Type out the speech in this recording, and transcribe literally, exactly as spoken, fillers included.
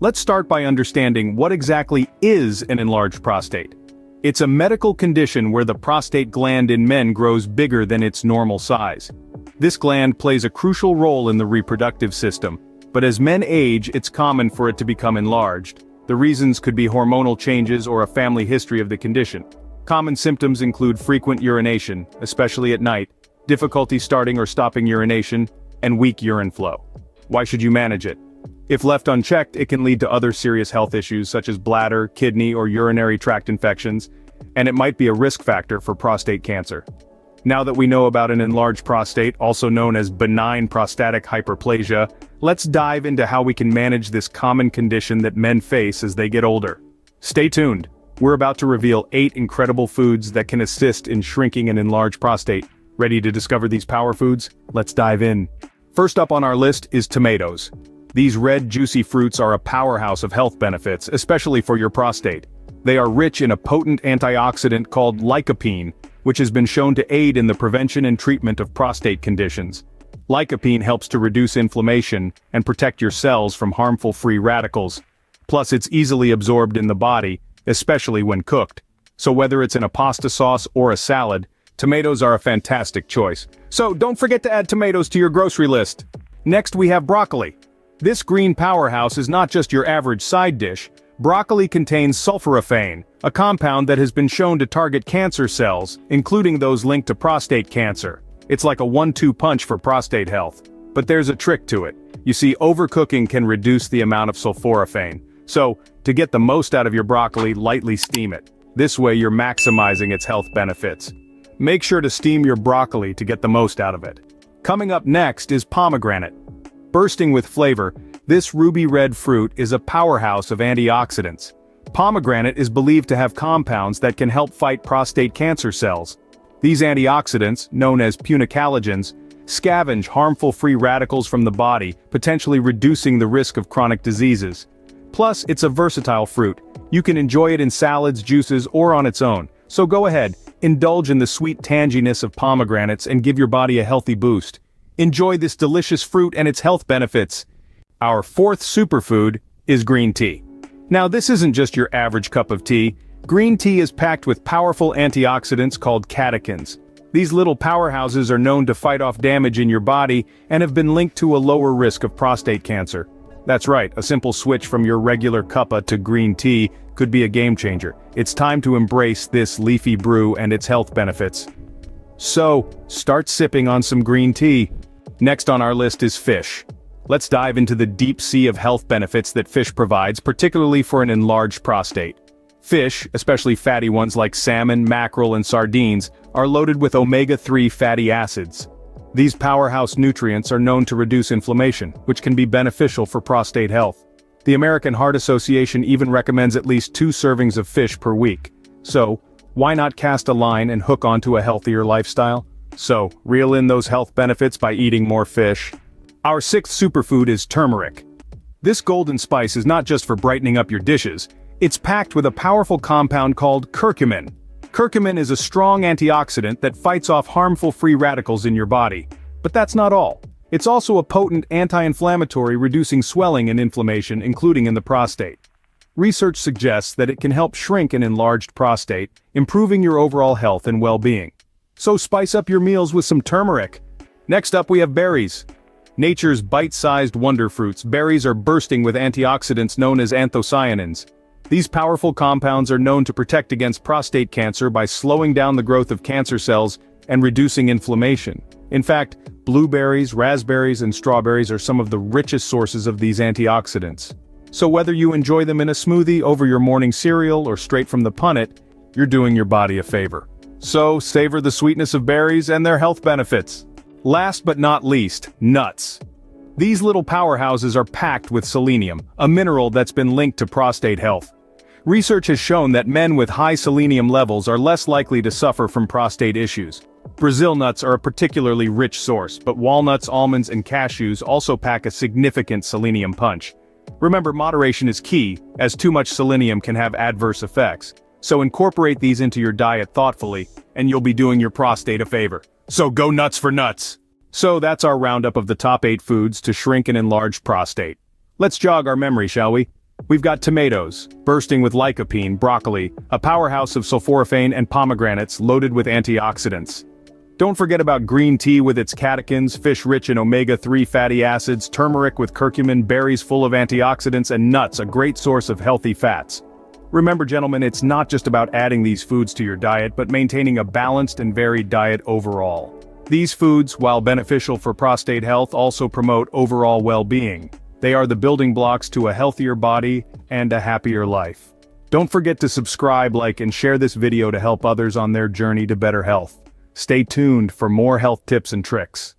Let's start by understanding what exactly is an enlarged prostate. It's a medical condition where the prostate gland in men grows bigger than its normal size. This gland plays a crucial role in the reproductive system, but as men age, it's common for it to become enlarged. The reasons could be hormonal changes or a family history of the condition. Common symptoms include frequent urination, especially at night, difficulty starting or stopping urination, and weak urine flow. Why should you manage it? If left unchecked, it can lead to other serious health issues such as bladder, kidney, or urinary tract infections, and it might be a risk factor for prostate cancer. Now that we know about an enlarged prostate, also known as benign prostatic hyperplasia, let's dive into how we can manage this common condition that men face as they get older. Stay tuned. We're about to reveal eight incredible foods that can assist in shrinking an enlarged prostate. Ready to discover these power foods? Let's dive in. First up on our list is tomatoes. These red, juicy fruits are a powerhouse of health benefits, especially for your prostate. They are rich in a potent antioxidant called lycopene, which has been shown to aid in the prevention and treatment of prostate conditions. Lycopene helps to reduce inflammation and protect your cells from harmful free radicals. Plus, it's easily absorbed in the body, especially when cooked. So whether it's in a pasta sauce or a salad, tomatoes are a fantastic choice. So don't forget to add tomatoes to your grocery list. Next, we have broccoli. This green powerhouse is not just your average side dish. Broccoli contains sulforaphane, a compound that has been shown to target cancer cells, including those linked to prostate cancer. It's like a one two punch for prostate health. But there's a trick to it. You see, overcooking can reduce the amount of sulforaphane. So, to get the most out of your broccoli, lightly steam it. This way you're maximizing its health benefits. Make sure to steam your broccoli to get the most out of it. Coming up next is pomegranate. Bursting with flavor, this ruby-red fruit is a powerhouse of antioxidants. Pomegranate is believed to have compounds that can help fight prostate cancer cells. These antioxidants, known as punicalagins, scavenge harmful free radicals from the body, potentially reducing the risk of chronic diseases. Plus, it's a versatile fruit. You can enjoy it in salads, juices, or on its own. So go ahead, indulge in the sweet tanginess of pomegranates and give your body a healthy boost. Enjoy this delicious fruit and its health benefits. Our fourth superfood is green tea. Now, this isn't just your average cup of tea. Green tea is packed with powerful antioxidants called catechins. These little powerhouses are known to fight off damage in your body and have been linked to a lower risk of prostate cancer. That's right, a simple switch from your regular cuppa to green tea could be a game changer. It's time to embrace this leafy brew and its health benefits. So, start sipping on some green tea. Next on our list is fish. Let's dive into the deep sea of health benefits that fish provides, particularly for an enlarged prostate. Fish, especially fatty ones like salmon, mackerel, and sardines, are loaded with omega three fatty acids. These powerhouse nutrients are known to reduce inflammation, which can be beneficial for prostate health. The American Heart Association even recommends at least two servings of fish per week. So, why not cast a line and hook onto a healthier lifestyle? So, reel in those health benefits by eating more fish. Our sixth superfood is turmeric. This golden spice is not just for brightening up your dishes, it's packed with a powerful compound called curcumin. Curcumin is a strong antioxidant that fights off harmful free radicals in your body. But that's not all. It's also a potent anti-inflammatory, reducing swelling and inflammation, including in the prostate. Research suggests that it can help shrink an enlarged prostate, improving your overall health and well-being. So spice up your meals with some turmeric. Next up, we have berries. Nature's bite-sized wonder fruits, berries are bursting with antioxidants known as anthocyanins. These powerful compounds are known to protect against prostate cancer by slowing down the growth of cancer cells and reducing inflammation. In fact, blueberries, raspberries, and strawberries are some of the richest sources of these antioxidants. So whether you enjoy them in a smoothie, over your morning cereal, or straight from the punnet, you're doing your body a favor. So savor the sweetness of berries and their health benefits. Last but not least, nuts. These little powerhouses are packed with selenium, a mineral that's been linked to prostate health. Research has shown that men with high selenium levels are less likely to suffer from prostate issues. Brazil nuts are a particularly rich source, but walnuts, almonds, and cashews also pack a significant selenium punch. Remember, moderation is key, as too much selenium can have adverse effects. So incorporate these into your diet thoughtfully, and you'll be doing your prostate a favor. So go nuts for nuts! So that's our roundup of the top eight foods to shrink an enlarged prostate. Let's jog our memory, shall we? We've got tomatoes, bursting with lycopene, broccoli, a powerhouse of sulforaphane and pomegranates loaded with antioxidants. Don't forget about green tea with its catechins, fish rich in omega three fatty acids, turmeric with curcumin, berries full of antioxidants, and nuts, a great source of healthy fats. Remember, gentlemen, it's not just about adding these foods to your diet, but maintaining a balanced and varied diet overall. These foods, while beneficial for prostate health, also promote overall well-being. They are the building blocks to a healthier body and a happier life. Don't forget to subscribe, like, and share this video to help others on their journey to better health. Stay tuned for more health tips and tricks.